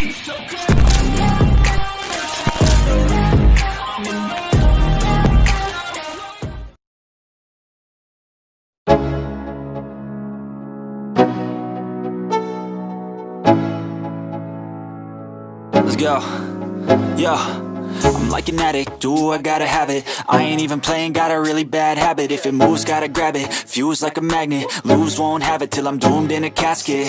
Let's go, yo. I'm like an addict, do I gotta have it. I ain't even playing, got a really bad habit. If it moves, gotta grab it, fuse like a magnet. Lose, won't have it till I'm doomed in a casket.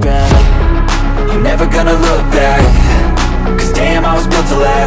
back. I'm never gonna look back, 'cause damn, I was built to last.